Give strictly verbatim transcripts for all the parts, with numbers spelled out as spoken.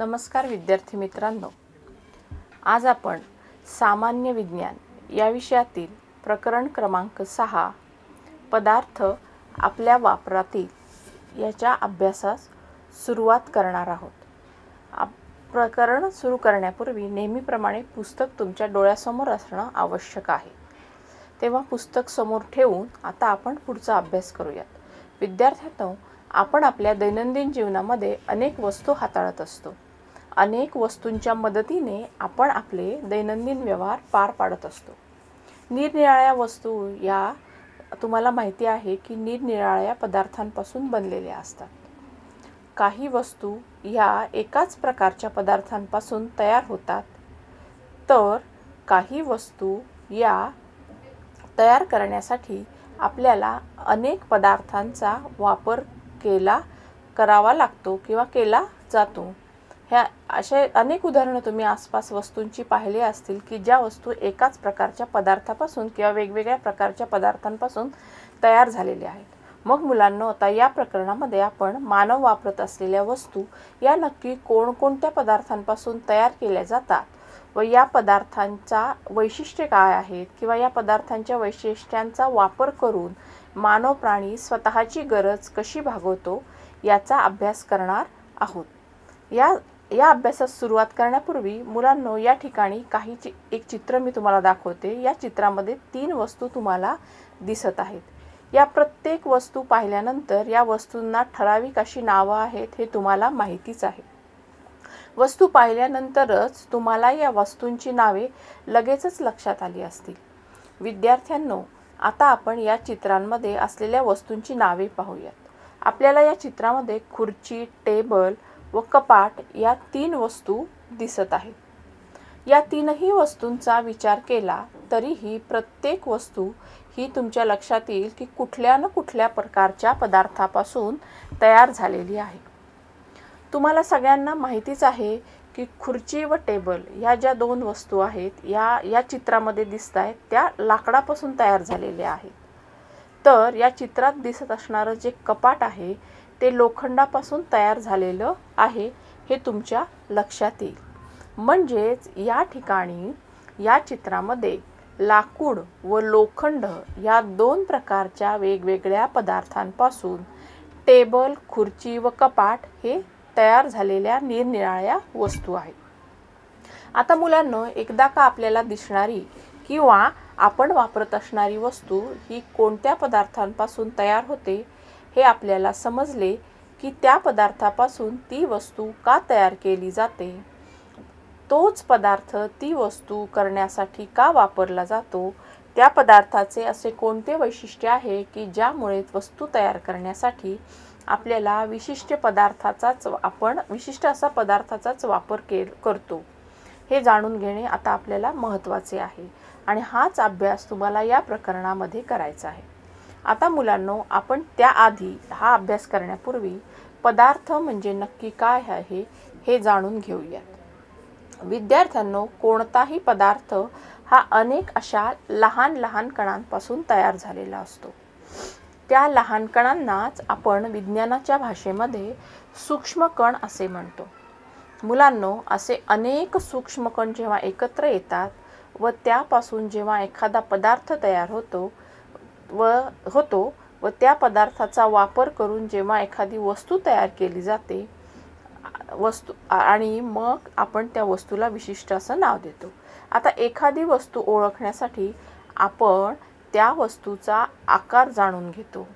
नमस्कार विद्यार्थी मित्रांनो, आज आपण सामान्य विज्ञान या विषयातील प्रकरण क्रमांक सहा पदार्थ आपल्या वापरातील याच्या अभ्यासास सुरुवात करणार आहोत। आप प्रकरण सुरू करण्यापूर्वी नेहमीप्रमाणे पुस्तक तुमच्या डोळ्यासमोर असणं आवश्यक आहे, तेव्हा पुस्तक समोर ठेवून आता आपण पुढचा अभ्यास करूयात। विद्यार्थ्यांनो, आपण आपल्या दैनंदिन जीवनामध्ये अनेक वस्तू हाताळत असतो, अनेक वस्तूंच्या मदतीने आपण आपले दैनंदिन व्यवहार पार पाडत असतो। निरनिराळ्या वस्तू या तुम्हाला माहिती आहे की निरनिराळ्या पदार्थांपासून बनलेल्या असतात। काही वस्तू या एकाच प्रकारच्या पदार्थांपासून तयार होतात, तर काही वस्तू या तयार करण्यासाठी आपल्याला अनेक पदार्थांचा वापर केला करावा लागतो किंवा केला जातो। ह्या असे अनेक उदाहरणं तुम्ही आसपास वस्तूंची पाहिली असतील की ज्या वस्तू एकाच प्रकारच्या पदार्थापासून किंवा वेगवेगळ्या प्रकारच्या पदार्थांपासून तयार झालेल्या आहेत। मग मुलांनो, आता या प्रकरणामध्ये आपण मानव वापरत असलेल्या वस्तू या नक्की कोणकोणत्या पदार्थांपासून तयार केल्या जातात व या पदार्थांचा वैशिष्ट्य काय आहेत किंवा या पदार्थांच्या वैशिष्ट्यांचा वापर करून मानव प्राणी स्वतःची गरज कशी भागवतो याचा अभ्यास करणार आहोत। या या अभ्यासास सुरुवात करण्यापूर्वी मुलांनो, या ठिकाणी काही चि एक चित्र मी तुम्हाला दाखवते। या चित्रामध्ये तीन वस्तू तुम्हाला दिसत आहेत। या प्रत्येक वस्तू पाहिल्यानंतर या वस्तूंना ठराविक अशी नावं आहेत हे तुम्हाला माहितीच आहे। वस्तू पाहिल्यानंतरच तुम्हाला या वस्तूंची नावे लगेचच लक्षात आली असतील। विद्यार्थ्यांनो, आता आपण या चित्रांमध्ये असलेल्या वस्तूंची नावे पाहूयात। आपल्याला या चित्रामध्ये खुर्ची, टेबल व कपाट या तीन वस्तू दिसत आहेत। या तीनही वस्तूंचा विचार केला तरीही प्रत्येक वस्तू ही तुमच्या लक्षात येईल की कुठल्या न कुठल्या प्रकारच्या पदार्थापासून तयार झालेली आहे। तुम्हाला सगळ्यांना माहितीच आहे की खुर्ची व टेबल ह्या ज्या दोन वस्तू आहेत या या चित्रामध्ये दिसत आहेत त्या लाकडापासून तयार झालेल्या आहेत। तर या चित्रात दिसत असणारं जे कपाट आहे ते लोखंडापासून तयार झालेलं आहे हे तुमच्या लक्षात येईल। म्हणजेच या ठिकाणी या चित्रामध्ये लाकूड व लोखंड या दोन प्रकारच्या वेगवेगळ्या पदार्थांपासून टेबल, खुर्ची व कपाट हे तयार झालेल्या निरनिराळ्या वस्तू आहेत। आता मुलांनो, एकदा का आपल्याला दिसणारी किंवा आपण वापरत असणारी वस्तू ही कोणत्या पदार्थांपासून तयार होते हे आपल्याला समजले की त्या पदार्थापासून ती वस्तू का तयार केली जाते, तोच पदार्थ ती वस्तू करण्यासाठी का वापरला जातो, त्या पदार्थाचे असे कोणते वैशिष्ट्य आहे की ज्यामुळे वस्तू तयार करण्यासाठी आपल्याला विशिष्ट पदार्थाचाच आपण विशिष्ट असा पदार्थाचाच वापर के करतो हे जाणून घेणे आता आपल्याला महत्त्वाचे आहे आणि हाच अभ्यास तुम्हाला या प्रकरणामध्ये करायचा आहे। आता मुलांनो, आपण त्याआधी हा अभ्यास करण्यापूर्वी पदार्थ म्हणजे नक्की काय आहे हे जाणून घेऊयात। विद्यार्थ्यांनो, कोणताही पदार्थ हा अनेक अशा लहान लहान कणांपासून तयार झालेला असतो। त्या लहान कणांनाच आपण विज्ञानाच्या भाषेमध्ये सूक्ष्म कण असे म्हणतो। मुलांनो, असे अनेक सूक्ष्म कण जेव्हा एकत्र येतात व त्यापासून जेव्हा एखादा पदार्थ तयार होतो व होतो व त्या पदार्थाचा वापर करून जेव्हा एखादी वस्तू तयार केली जाते वस्तू आणि मग आपण त्या वस्तूला विशिष्ट असं नाव देतो। आता एखादी वस्तू ओळखण्यासाठी आपण त्या वस्तूचा आकार जाणून घेतो,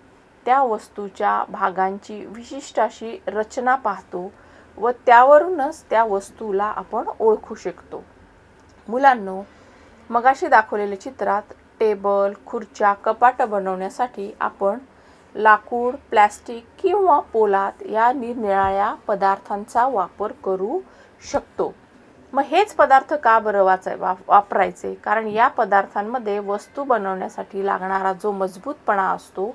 त्या वस्तूच्या भागांची विशिष्ट अशी रचना पाहतो व त्यावरूनच त्या वस्तूला आपण ओळखू शकतो। मुलांनो, मगाशी दाखवलेल्या चित्रात टेबल, खुर्च्या, कपाट बनवण्यासाठी आपण लाकूड, प्लास्टिक किंवा पोलाद या निरनिराळ्या पदार्थांचा वापर करू शकतो। मग हेच पदार्थ का बरं वाचाय वापरायचे, कारण या पदार्थांमध्ये वस्तू बनवण्यासाठी लागणारा जो मजबूतपणा असतो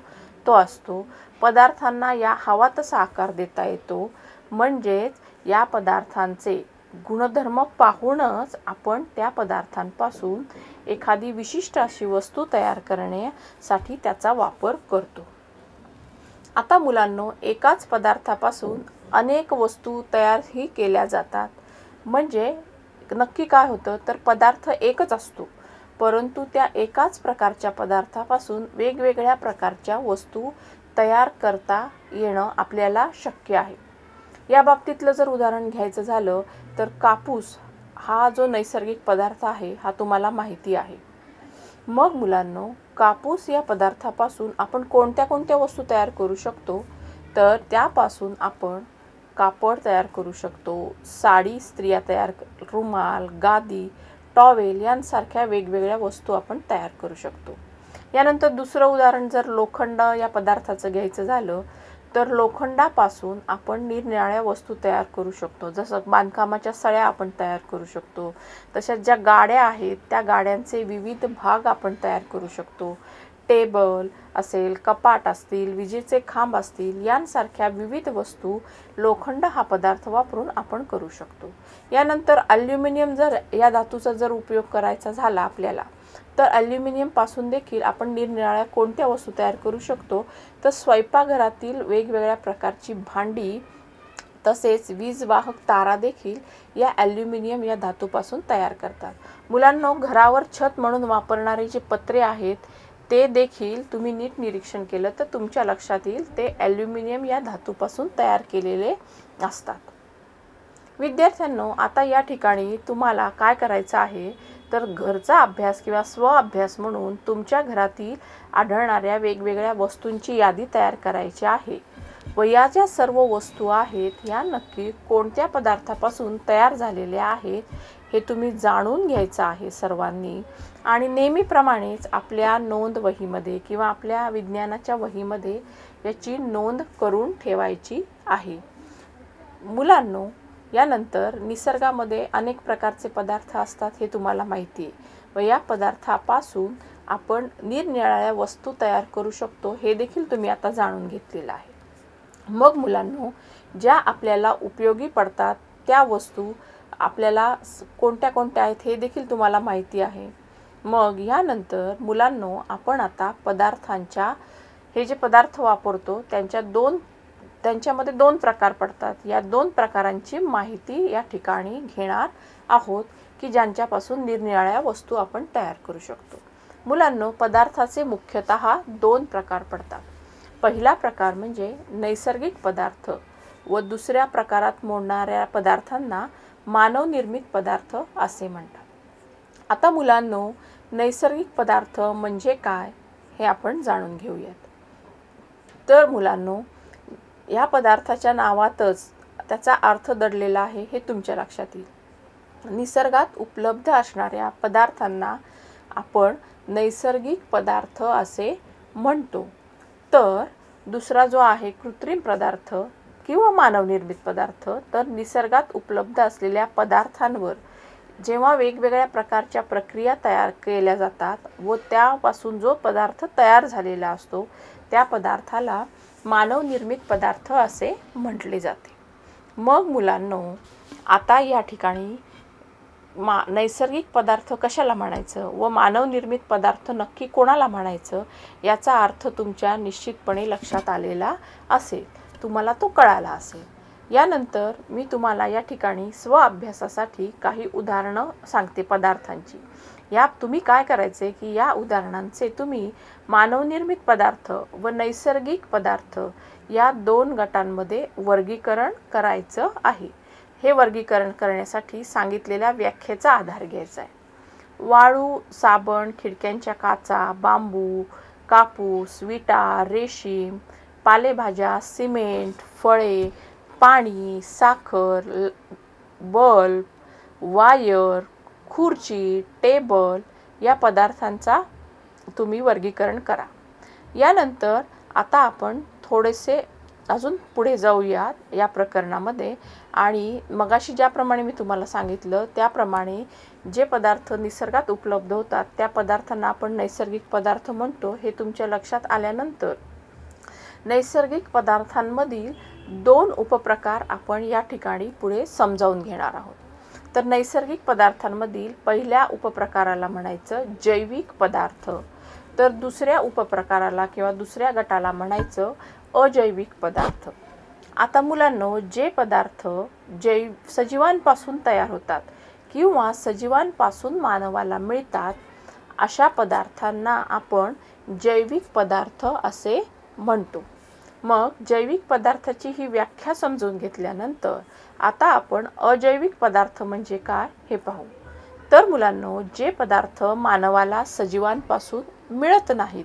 तो असतो। पदार्थांना या हवा तसा आकार देता येतो, म्हणजेच या पदार्थांचे गुणधर्म पाहूनच आपण त्या पदार्थांपासून एखादी विशिष्ट अशी वस्तू तयार करण्यासाठी त्याचा वापर करतो। आता मुलांनो, एकाच पदार्थापासून अनेक वस्तू तयारही केल्या जातात, म्हणजे नक्की काय होतं तर पदार्थ एकच असतो परंतु त्या एकाच प्रकारच्या पदार्थापासून वेगवेगळ्या प्रकारच्या वस्तू तयार करता येणं आपल्याला शक्य आहे। या बाबतीतलं जर उदाहरण घ्यायचं झालं तर कापूस हा जो नैसर्गिक पदार्थ आहे हा तुम्हाला माहिती आहे। मग मुलांनो, कापूस या पदार्थापासून आपण कोणत्या कोणत्या वस्तू तयार करू शकतो तर त्यापासून आपण कापड तयार करू शकतो, साडी स्त्रिया तयार, रुमाल, गादी, टॉवेल यांसारख्या वेगवेगळ्या वस्तू आपण तयार करू शकतो। यानंतर दुसरं उदाहरण जर लोखंड या पदार्थाचं घ्यायचं झालं तर लोखंडापासून आपण निरनिराळ्या वस्तू तयार करू शकतो, जसं बांधकामाच्या सळ्या आपण तयार करू शकतो, तसेच ज्या गाड्या आहेत त्या गाड्यांचे विविध भाग आपण तयार करू शकतो। टेबल असेल, कपाट असतील, विजेचे खांब असतील यांसारख्या विविध वस्तू लोखंड हा पदार्थ वापरून आपण करू शकतो। यानंतर ॲल्युमिनियम जर या धातूचा जर उपयोग करायचा झाला आपल्याला तर ॲल्युमिनियमपासून देखील आपण निरनिराळ्या कोणत्या वस्तू तयार करू शकतो तर स्वयंपाकघरातील वेगवेगळ्या प्रकारची भांडी तसेच वीजवाहक तारा देखील या ॲल्युमिनियम या धातूपासून तयार करतात। मुलांनो, घरावर छत म्हणून वापरणारे जे पत्रे आहेत ते देखील तुम्ही नीट निरीक्षण केलं तर तुमच्या लक्षात येईल ते ॲल्युमिनियम या धातूपासून तयार केलेले असतात। विद्यार्थ्यांनो, आता या ठिकाणी तुम्हाला काय करायचं आहे तर घरचा अभ्यास किंवा स्वअभ्यास म्हणून तुमच्या घरातील आढळणाऱ्या वेगवेगळ्या वस्तूंची यादी तयार करायची आहे व या ज्या सर्व वस्तू आहेत ह्या नक्की कोणत्या पदार्थापासून तयार झालेल्या आहेत हे तुम्ही जाणून घ्यायचं आहे सर्वांनी। आणि नेहमीप्रमाणेच आपल्या नोंद वहीमध्ये किंवा आपल्या विज्ञानाच्या वहीमध्ये याची नोंद करून ठेवायची आहे। मुलांनो, यानंतर निसर्गामध्ये अनेक प्रकारचे पदार्थ असतात हे तुम्हाला माहिती आहे व या पदार्थापासून आपण निरनिराळ्या वस्तू तयार करू शकतो हे देखील तुम्ही आता जाणून घेतलेलं आहे। मग मुलांनो, ज्या आपल्याला उपयोगी पडतात त्या वस्तू आपल्याला कोणत्या कोणत्या आहेत हे देखील तुम्हाला माहिती आहे। मग यानंतर मुलांनो, आपण आता पदार्थांच्या हे जे पदार्थ वापरतो त्यांच्या दोन त्यांच्यामध्ये दोन प्रकार पडतात, या दोन प्रकारांची माहिती या ठिकाणी घेणार आहोत की ज्यांच्यापासून निरनिराळ्या वस्तू आपण तयार करू शकतो। मुलांनो, पदार्थाचे मुख्यतः दोन प्रकार पडतात। पहिला प्रकार म्हणजे नैसर्गिक पदार्थ व दुसऱ्या प्रकारात मोडणाऱ्या पदार्थांना मानवनिर्मित पदार्थ असे म्हणतात। आता मुलांनो, नैसर्गिक पदार्थ म्हणजे काय हे आपण जाणून घेऊयात। तर मुलांनो, या पदार्थाच्या नावातच त्याचा अर्थ दडलेला आहे हे तुमच्या लक्षात येईल। निसर्गात उपलब्ध असणाऱ्या पदार्थांना आपण नैसर्गिक पदार्थ असे म्हणतो, तर दुसरा जो आहे कृत्रिम पदार्थ किंवा मानवनिर्मित पदार्थ, तर निसर्गात उपलब्ध असलेल्या पदार्थांवर जेव्हा वेगवेगळ्या प्रकारच्या प्रक्रिया तयार केल्या जातात व त्यापासून जो पदार्थ तयार झालेला असतो त्या पदार्थाला मानवनिर्मित पदार्थ असे म्हटले जाते। मग मुलांनो, आता या ठिकाणी मा नैसर्गिक पदार्थ कशाला म्हणायचं व मानवनिर्मित पदार्थ नक्की कोणाला म्हणायचं याचा अर्थ तुमच्या निश्चितपणे लक्षात आलेला असेल, तुम्हाला तो कळाला असेल। यानंतर मी तुम्हाला या ठिकाणी स्वअभ्यासासाठी काही उदाहरणं सांगते पदार्थांची। या तुम्ही काय करायचे की या उदाहरणांचे तुम्ही मानवनिर्मित पदार्थ व नैसर्गिक पदार्थ या दोन गटांमध्ये वर्गीकरण करायचं आहे। हे वर्गीकरण करण्यासाठी सांगितलेल्या व्याख्येचा आधार घ्यायचा आहे। वाळू, साबण, खिडक्यांच्या काचा, बांबू, कापूस, विटा, रेशीम, पालेभाज्या, सिमेंट, फळे, पाणी, साखर, बल्ब, वायर, खुर्ची, टेबल या पदार्थांचा तुम्ही वर्गीकरण करा। यानंतर आता आपण थोडेसे अजून पुढे जाऊयात या प्रकरणामध्ये आणि मगाशी ज्याप्रमाणे मी तुम्हाला सांगितलं त्याप्रमाणे जे पदार्थ निसर्गात उपलब्ध होतात त्या पदार्थांना आपण नैसर्गिक पदार्थ म्हणतो। हे तुमच्या लक्षात आल्यानंतर नैसर्गिक पदार्थांमधील दोन उपप्रकार आपण या ठिकाणी पुढे समजावून घेणार आहोत। तर नैसर्गिक पदार्थांमधील पहिल्या उपप्रकाराला म्हणायचं जैविक पदार्थ, तर दुसऱ्या उपप्रकाराला किंवा दुसऱ्या गटाला म्हणायचं अजैविक पदार्थ। आता मुलांनो, जे पदार्थ जैव सजीवांपासून तयार होतात किंवा सजीवांपासून मानवाला मिळतात अशा पदार्थांना आपण जैविक पदार्थ असे म्हणतो। मग जैविक पदार्थाची ही व्याख्या समजून घेतल्यानंतर आता आपण अजैविक पदार्थ म्हणजे काय हे पाहू। तर मुलांनो, जे पदार्थ मानवाला सजीवांपासून मिळत नाहीत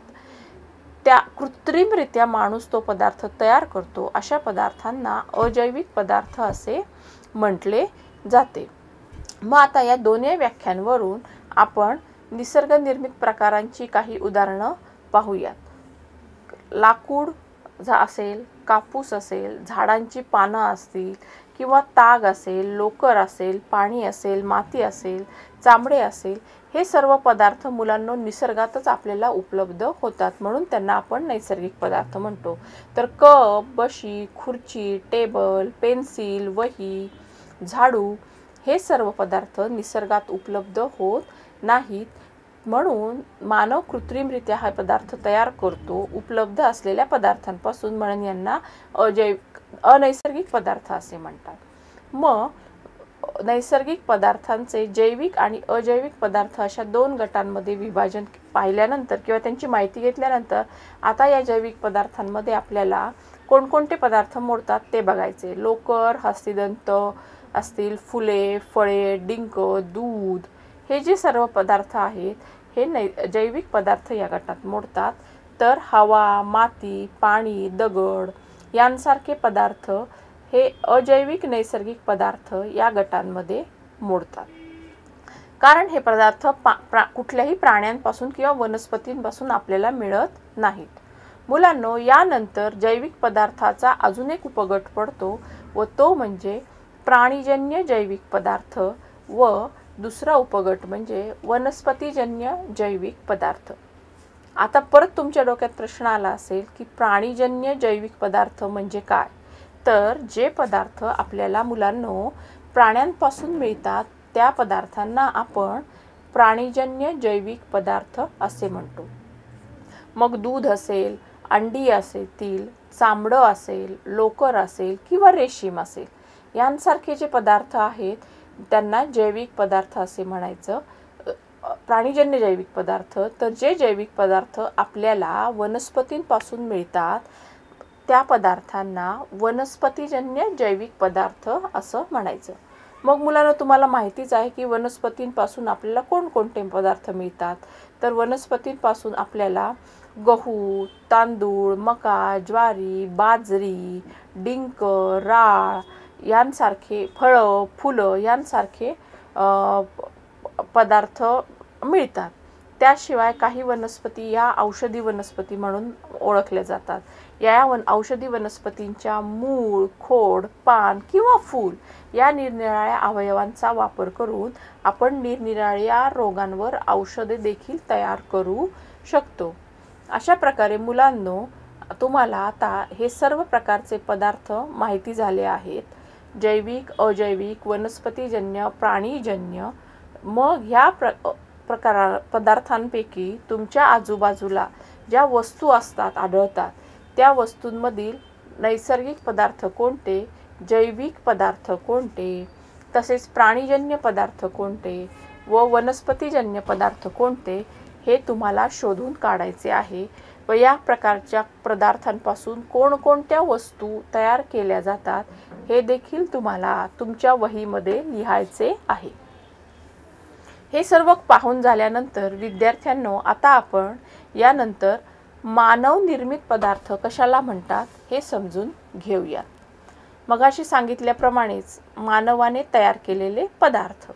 त्या कृत्रिमरित्या माणूस तो पदार्थ तयार करतो अशा पदार्थांना अजैविक पदार्थ असे म्हटले जाते। मग आता या दोन्ही व्याख्यांवरून आपण निसर्गनिर्मित प्रकारांची काही उदाहरणं पाहूयात। लाकूड झा असेल, कापूस असेल, झाडांची पानं असतील किंवा ताग असेल, लोकर असेल, पाणी असेल, माती असेल, चामडे असेल, हे सर्व पदार्थ मुलांनो निसर्गातच आपल्याला उपलब्ध होतात म्हणून त्यांना आपण नैसर्गिक पदार्थ म्हणतो। तर कप, बशी, खुर्ची, टेबल, पेन्सिल, वही, झाडू हे सर्व पदार्थ निसर्गात उपलब्ध होत नाहीत म्हणून मानव कृत्रिमरित्या हा पदार्थ तयार करतो उपलब्ध असलेल्या पदार्थांपासून, म्हणून यांना अजैविक अनैसर्गिक पदार्थ असे म्हणतात। मग नैसर्गिक पदार्थांचे जैविक आणि अजैविक पदार्थ अशा दोन गटांमध्ये विभाजन पाहिल्यानंतर किंवा त्यांची माहिती घेतल्यानंतर आता या जैविक पदार्थांमध्ये आपल्याला कोणकोणते पदार्थ मोडतात ते बघायचे। लोकर, हस्तिदंत असतील, फुले, फळे, डिंक, दूध हे जे सर्व पदार्थ आहेत हे नै जैविक पदार्थ या गटात मोडतात। तर हवा, माती, पाणी, दगड यांसारखे पदार्थ हे अजैविक नैसर्गिक पदार्थ या गटांमध्ये मोडतात, कारण हे पदार्थ पा प्रा कुठल्याही प्राण्यांपासून किंवा वनस्पतींपासून आपल्याला मिळत नाहीत। मुलांनो, यानंतर जैविक पदार्थाचा अजून एक उपगट पडतो व तो म्हणजे प्राणीजन्य जैविक पदार्थ व दुसरा उपगट म्हणजे वनस्पतीजन्य जैविक पदार्थ। आता परत तुमच्या डोक्यात प्रश्न आला असेल की प्राणीजन्य जैविक पदार्थ म्हणजे काय? तर जे पदार्थ आपल्याला मुलांनो प्राण्यांपासून मिळतात त्या पदार्थांना आपण प्राणीजन्य जैविक पदार्थ असे म्हणतो। मग दूध असेल, अंडी असतील, चामडं असेल, लोकर असेल किंवा रेशीम असेल यांसारखे जे पदार्थ आहेत त्यांना जैविक पदार्थ असे म्हणायचं, प्राणीजन्य जैविक पदार्थ। तर जे जैविक पदार्थ आपल्याला वनस्पतींपासून मिळतात त्या पदार्थांना वनस्पतीजन्य जैविक पदार्थ असं म्हणायचं। मग मुलांना तुम्हाला माहितीच आहे की वनस्पतींपासून आपल्याला कोणकोणते पदार्थ मिळतात। तर वनस्पतींपासून आपल्याला गहू, तांदूळ, मका, ज्वारी, बाजरी, डिंक, राळ यांसारखे फळं, फुलं यांसारखे पदार्थ मिळतात। त्याशिवाय काही वनस्पती या औषधी वनस्पती म्हणून ओळखल्या जातात। या वन औषधी वनस्पतींच्या मूळ, खोड, पान किंवा फूल या निरनिराळ्या अवयवांचा वापर करून आपण निरनिराळ्या रोगांवर औषधे देखील तयार करू शकतो। अशा प्रकारे मुलांनो, तुम्हाला आता हे सर्व प्रकारचे पदार्थ माहिती झाले आहेत, जैविक, अजैविक, वनस्पतीजन्य, प्राणीजन्य। मग ह्या प्र प्रकारा पदार्थांपैकी तुमच्या आजूबाजूला ज्या वस्तू असतात आढळतात त्या वस्तूंमधील नैसर्गिक पदार्थ कोणते, जैविक पदार्थ कोणते, तसेच प्राणीजन्य पदार्थ कोणते व वनस्पतीजन्य पदार्थ कोणते हे तुम्हाला शोधून काढायचे आहे व या प्रकारच्या पदार्थांपासून कोणकोणत्या वस्तू तयार केल्या जातात हे देखील तुम्हाला तुमच्या वहीमध्ये लिहायचे आहे। हे सर्व पाहून झाल्यानंतर विद्यार्थ्यांनो आता आपण यानंतर मानव निर्मित पदार्थ कशाला म्हणतात हे समजून घेऊया। मगाशी सांगितल्याप्रमाणेच मानवाने तयार केलेले पदार्थ।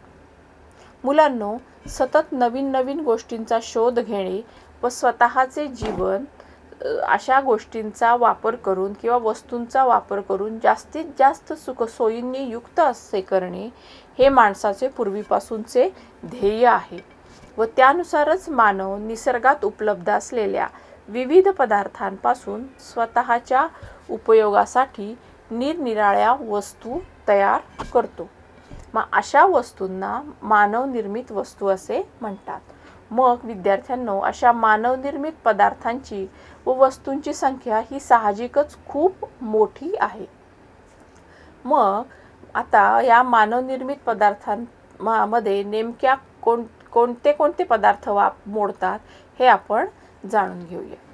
मुलांनो, सतत नवीन नवीन गोष्टींचा शोध घेणे व स्वतःचे जीवन अशा गोष्टींचा वापर करून किंवा वस्तूंचा वापर करून जास्तीत जास्त सुखसोयींनी युक्त असे करणे हे माणसाचे पूर्वीपासूनचे ध्येय आहे व त्यानुसारच मानव निसर्गात उपलब्ध असलेल्या विविध पदार्थांपासून स्वतःच्या उपयोगासाठी निरनिराळ्या वस्तू तयार करतो। मग अशा वस्तूंना मानवनिर्मित वस्तू असे म्हणतात। मग विद्यार्थ्यांनो, अशा मानवनिर्मित पदार्थांची व वस्तूंची संख्या ही साहजिकच खूप मोठी आहे। मग आता या मानवनिर्मित पदार्थांमध्ये नेमक्या कोण कोणते कोणते पदार्थ वाप मोडतात हे आपण जाणून घेऊया।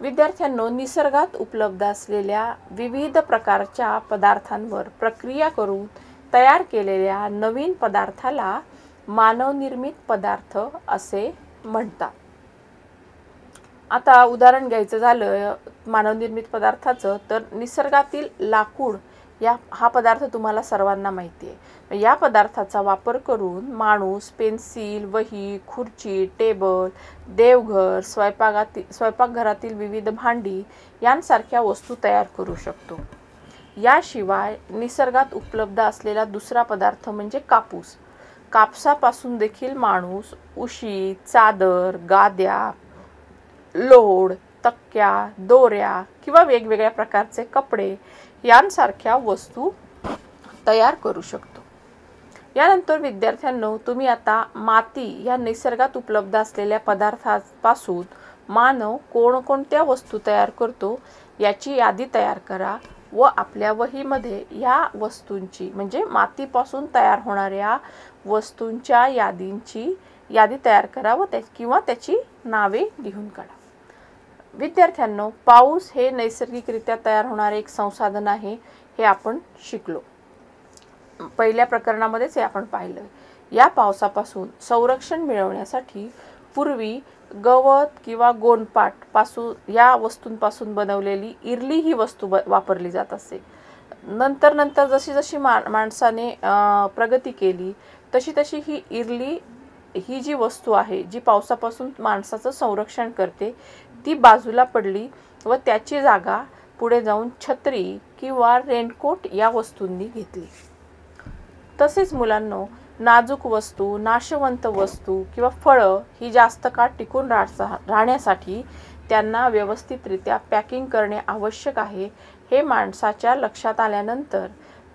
विद्यार्थ्यांनो, निसर्गात उपलब्ध असलेल्या विविध प्रकारच्या पदार्थांवर प्रक्रिया करून तयार केलेल्या नवीन पदार्थाला मानवनिर्मित पदार्थ असे म्हणतात। आता उदाहरण घ्यायचं झालं मानवनिर्मित पदार्थाचं तर निसर्गातील लाकूड या हा पदार्थ तुम्हाला सर्वांना माहिती आहे। या पदार्थाचा वापर करून माणूस पेन्सिल, वही, खुर्ची, टेबल, देवघर, स्वयंपाकातील स्वयंपाकघरातील विविध भांडी यांसारख्या वस्तू तयार करू शकतो। याशिवाय निसर्गात उपलब्ध असलेला दुसरा पदार्थ म्हणजे कापूस। कापसापासून देखील माणूस उशी, चादर, गाद्या, लोड, तक्या, दोऱ्या किंवा वेगवेगळ्या प्रकारचे कपडे यांसारख्या वस्तू तयार करू शकतो। यानंतर विद्यार्थ्यांनो, तुम्ही आता माती या निसर्गात उपलब्ध असलेल्या पदार्थापासून मानव कोणकोणत्या वस्तू तयार करतो याची यादी तयार करा व आपल्या वहीमध्ये या वस्तूंची म्हणजे मातीपासून तयार होणाऱ्या वस्तूंच्या यादींची यादी तयार करा व त्या किंवा त्याची नावे लिहून काढा। विद्यार्थ्यांनो, पाऊस हे नैसर्गिकरित्या तयार होणारे एक संसाधन आहे हे आपण शिकलो, पहिल्या प्रकरणामध्येच हे आपण पाहिलं। या पावसापासून संरक्षण मिळवण्यासाठी पूर्वी गवत किंवा गोणपाट पासून या वस्तूंपासून बनवलेली इरली ही वस्तू ब वापरली जात असे। नंतर नंतर जशी जशी मा माणसाने प्रगती केली तशी तशी ही इरली ही जी वस्तू आहे जी पावसापासून माणसाचं संरक्षण करते ती बाजूला पडली व त्याची जागा पुढे जाऊन छत्री किंवा रेनकोट या वस्तूंनी घेतली। तसेच मुलांनो, नाजूक वस्तू, नाशवंत वस्तू किंवा फळं ही जास्त काळ टिकून राहसा राहण्यासाठी त्यांना व्यवस्थितरित्या पॅकिंग करणे आवश्यक आहे हे माणसाच्या लक्षात आल्यानंतर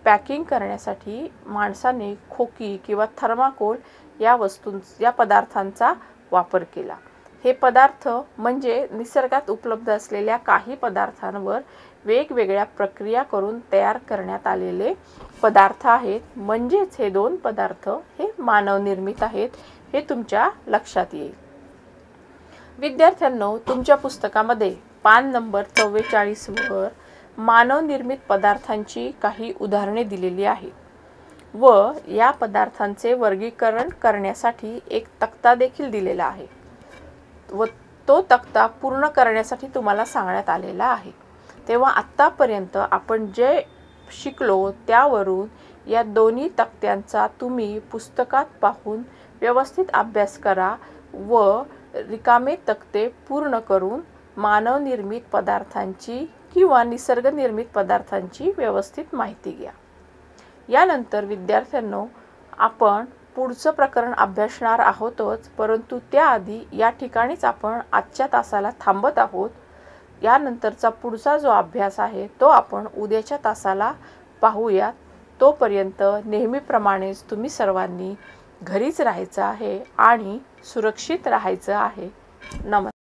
पॅकिंग करण्यासाठी माणसाने खोकी किंवा थर्माकोल या वस्तूं या पदार्थांचा वापर केला। हे पदार्थ म्हणजे निसर्गात उपलब्ध असलेल्या काही पदार्थांवर वेगवेगळ्या प्रक्रिया करून तयार करण्यात आलेले पदार्थ आहेत, म्हणजेच हे दोन पदार्थ हे मानवनिर्मित आहेत हे तुमच्या लक्षात येईल। विद्यार्थ्यांनो, तुमच्या पुस्तकामध्ये पान नंबर चव्वेचाळीस वर मानवनिर्मित पदार्थांची काही उदाहरणे दिलेली आहेत व या पदार्थांचे वर्गीकरण करण्यासाठी एक तक्ता देखील दिलेला आहे व तो तक्ता पूर्ण करण्यासाठी तुम्हाला सांगण्यात आलेला आहे। तेव्हा आत्तापर्यंत आपण जे शिकलो त्यावरून या दोन्ही तक्त्यांचा तुम्ही पुस्तकात पाहून व्यवस्थित अभ्यास करा व रिकामे तक्ते पूर्ण करून मानवनिर्मित पदार्थांची किंवा निसर्गनिर्मित पदार्थांची व्यवस्थित माहिती घ्या। यानंतर विद्यार्थ्यांनो, आपण पुढचं प्रकरण अभ्यासणार आहोतच, परंतु त्याआधी या ठिकाणीच आपण आजच्या तासाला थांबत आहोत। यानंतरचा पुढचा जो अभ्यास आहे तो आपण उद्याच्या तासाला पाहूयात। तोपर्यंत नेहमीप्रमाणेच तुम्ही सर्वांनी घरीच राहायचं आहे आणि सुरक्षित राहायचं आहे। नमस्कार।